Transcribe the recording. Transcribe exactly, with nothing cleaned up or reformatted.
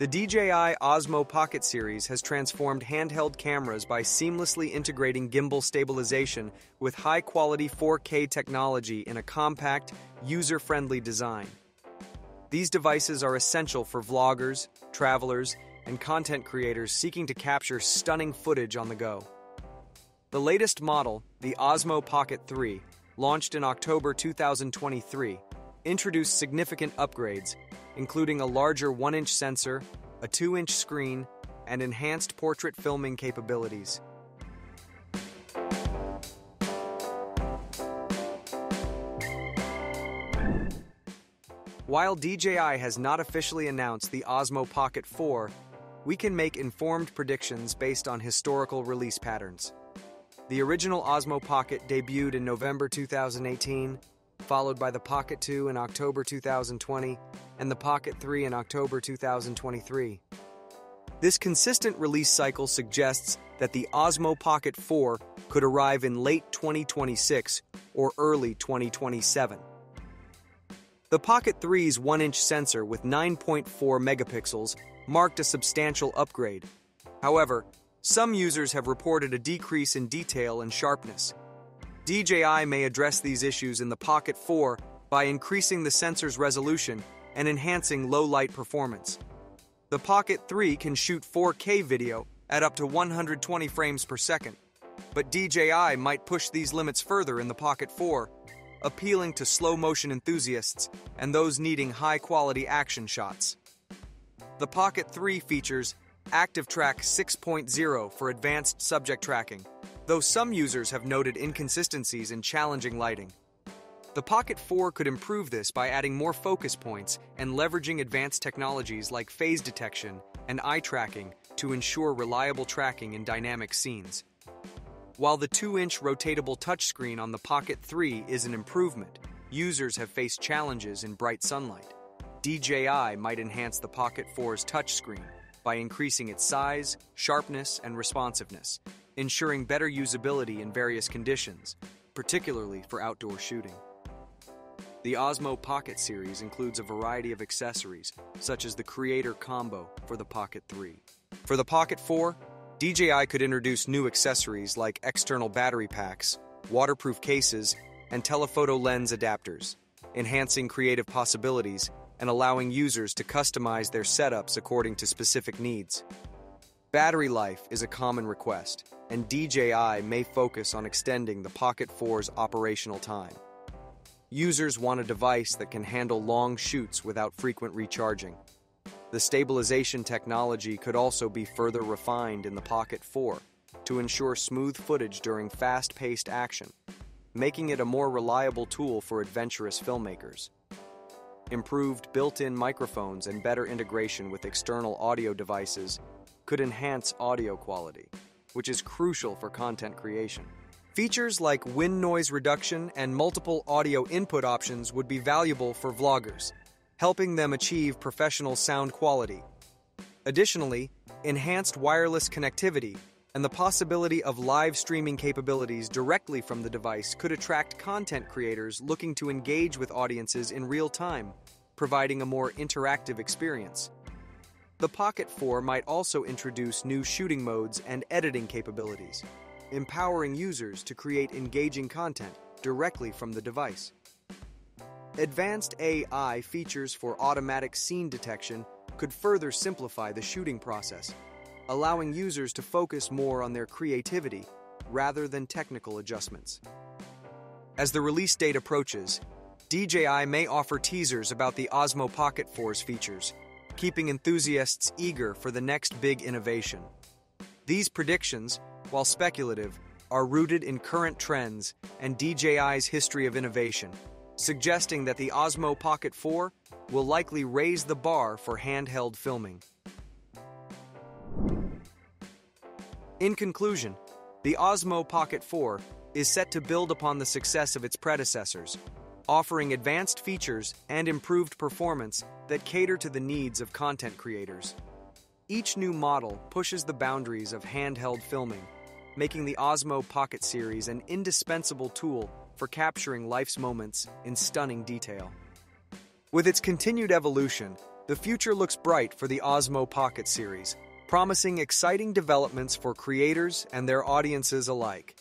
The D J I Osmo Pocket series has transformed handheld cameras by seamlessly integrating gimbal stabilization with high-quality four K technology in a compact, user-friendly design. These devices are essential for vloggers, travelers, and content creators seeking to capture stunning footage on the go. The latest model, the Osmo Pocket three, launched in October two thousand twenty-three, introduced significant upgrades, including a larger one inch sensor, a two inch screen, and enhanced portrait filming capabilities. While D J I has not officially announced the Osmo Pocket four, we can make informed predictions based on historical release patterns. The original Osmo Pocket debuted in November two thousand eighteen, followed by the Pocket two in October two thousand twenty, and the Pocket three in October two thousand twenty-three. This consistent release cycle suggests that the Osmo Pocket four could arrive in late twenty twenty-six or early twenty twenty-seven. The Pocket three's one inch sensor with nine point four megapixels marked a substantial upgrade. However, some users have reported a decrease in detail and sharpness. D J I may address these issues in the Pocket four by increasing the sensor's resolution and enhancing low-light performance. The Pocket three can shoot four K video at up to one hundred twenty frames per second, but D J I might push these limits further in the Pocket four, appealing to slow-motion enthusiasts and those needing high-quality action shots. The Pocket three features ActiveTrack six point oh for advanced subject tracking, though some users have noted inconsistencies in challenging lighting. The Pocket four could improve this by adding more focus points and leveraging advanced technologies like phase detection and eye tracking to ensure reliable tracking in dynamic scenes. While the two inch rotatable touchscreen on the Pocket three is an improvement, users have faced challenges in bright sunlight. D J I might enhance the Pocket four's touchscreen by increasing its size, sharpness, and responsiveness, ensuring better usability in various conditions, particularly for outdoor shooting. The Osmo Pocket series includes a variety of accessories, such as the Creator Combo for the Pocket three. For the Pocket four, D J I could introduce new accessories like external battery packs, waterproof cases, and telephoto lens adapters, enhancing creative possibilities and allowing users to customize their setups according to specific needs. Battery life is a common request, and D J I may focus on extending the Pocket four's operational time. Users want a device that can handle long shoots without frequent recharging. The stabilization technology could also be further refined in the Pocket four to ensure smooth footage during fast-paced action, making it a more reliable tool for adventurous filmmakers. Improved built-in microphones and better integration with external audio devices could enhance audio quality, which is crucial for content creation. Features like wind noise reduction and multiple audio input options would be valuable for vloggers, helping them achieve professional sound quality. Additionally, enhanced wireless connectivity and the possibility of live streaming capabilities directly from the device could attract content creators looking to engage with audiences in real time, providing a more interactive experience. The Pocket four might also introduce new shooting modes and editing capabilities, empowering users to create engaging content directly from the device. Advanced A I features for automatic scene detection could further simplify the shooting process, allowing users to focus more on their creativity rather than technical adjustments. As the release date approaches, D J I may offer teasers about the Osmo Pocket four's features, keeping enthusiasts eager for the next big innovation. These predictions, while speculative, are rooted in current trends and D J I's history of innovation, suggesting that the Osmo Pocket four will likely raise the bar for handheld filming. In conclusion, the Osmo Pocket four is set to build upon the success of its predecessors, offering advanced features and improved performance that cater to the needs of content creators. Each new model pushes the boundaries of handheld filming, making the Osmo Pocket series an indispensable tool for capturing life's moments in stunning detail. With its continued evolution, The future looks bright for the Osmo Pocket series, promising exciting developments for creators and their audiences alike.